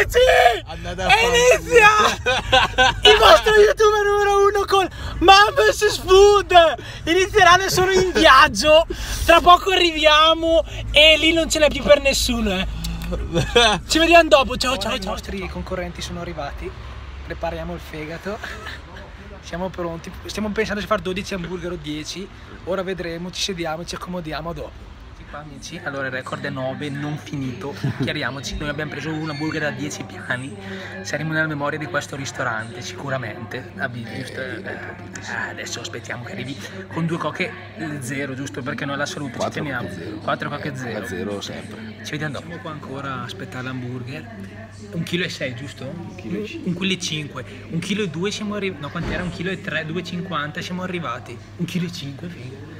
Amici, inizia il vostro youtuber numero uno con Man vs Food. Inizieranno solo in viaggio. Tra poco arriviamo e lì non ce n'è più per nessuno, eh. Ci vediamo dopo. Ciao, ciao, ciao. I nostri concorrenti sono arrivati. Prepariamo il fegato. Siamo pronti. Stiamo pensando di fare 12 hamburger o 10. Ora vedremo, ci sediamo, ci accomodiamo dopo. Amici, allora il record è 9, non finito, chiariamoci, noi abbiamo preso un hamburger da 10 piani, saremo nella memoria di questo ristorante sicuramente, adesso aspettiamo che arrivi con 2 coche 0, giusto, perché noi alla salute ci teniamo, 4 coche 0, sempre, ci vediamo dopo. Siamo qua ancora a aspettare l'hamburger, 1,6 kg giusto? 1,5 kg, 1,2 kg siamo arrivati, no quant'era? 1,3 kg, 2,50 kg siamo arrivati, 1,5 kg figo.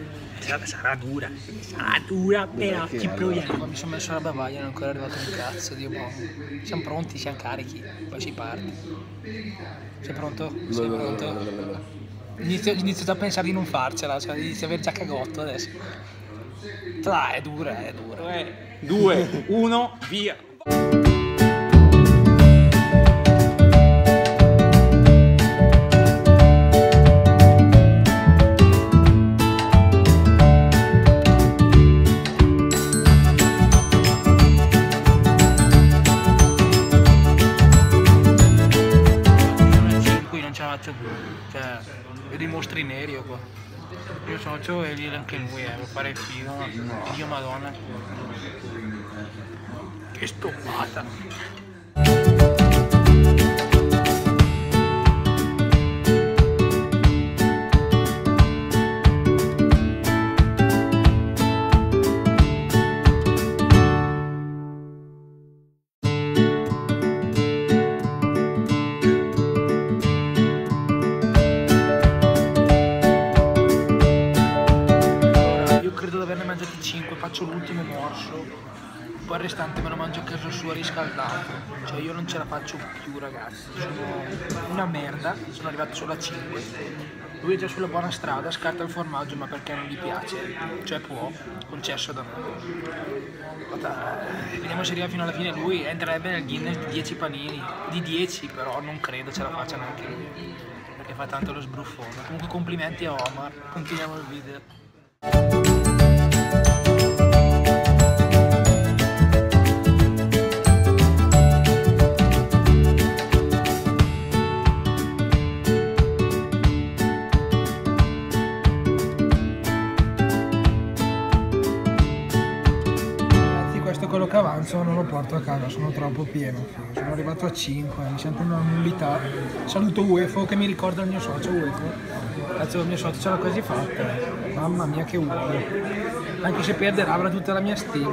Sarà dura, però ci proviamo. Allora. Mi sono messo la bavaglia, non è ancora arrivato un cazzo, Dio buono. Siamo pronti, siamo carichi, poi si parte. Sei pronto? Sei pronto? Inizio già a pensare di non farcela, cioè inizio a aver già cagotto adesso. Dai, è dura, è dura. 3, 2, 1, via! Dei mostri neri qua. Io socio e lì anche lui, per fare il figo, no. Dio madonna. Che stoppata! Faccio l'ultimo morso, poi il restante me lo mangio a casa sua riscaldato, cioè io non ce la faccio più ragazzi, sono una merda, sono arrivato solo a 5, lui è già sulla buona strada, scarta il formaggio ma perché non gli piace, cioè può, concesso da me. Vediamo se arriva fino alla fine lui, entrerebbe nel Guinness di 10 panini, di 10 però non credo ce la faccia neanche lui, perché fa tanto lo sbruffone. Comunque complimenti a Omar, continuiamo il video. Quello che avanzo non lo porto a casa, sono troppo pieno, sono arrivato a 5, mi sento una nullità. Saluto Uefo che mi ricorda il mio socio Uefo, cazzo il mio socio ce l'ha quasi fatta, mamma mia che uomo, anche se perderà avrà tutta la mia stima,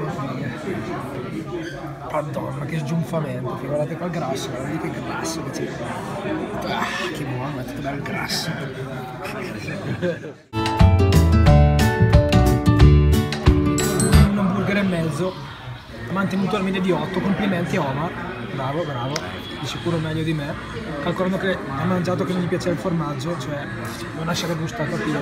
madonna che sgiunfamento, figa. Guardate qua il grasso, guardate che grasso che c'è, ah, che buono, è tutto bello il grasso. Mantenuto al media di 8, complimenti Omar, bravo, bravo, di sicuro meglio di me, calcolando che ha mangiato che non gli piaceva il formaggio, cioè non ha gustato a Pino,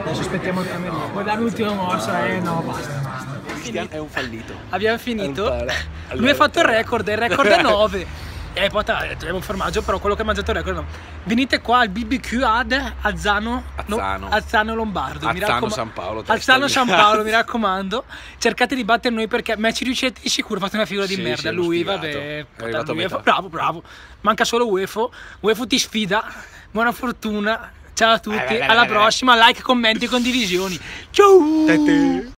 adesso aspettiamo il camerino, puoi dare l'ultima morsa e no, basta. Cristian è un fallito. Abbiamo finito, allora. Lui ha fatto il record è 9, e poi è un formaggio, però quello che ha mangiato il record no. Venite qua al bbq ad Azzano Lombardo, Azzano San Paolo, Azzano San Paolo, mi raccomando, cercate di battere noi perché me ci riuscite di sicuro, fate una figura di merda. Lui vabbè, lui, bravo bravo, manca solo Uefo. Uefo ti sfida, buona fortuna, ciao a tutti, alla prossima, like, commenti, condivisioni, ciao.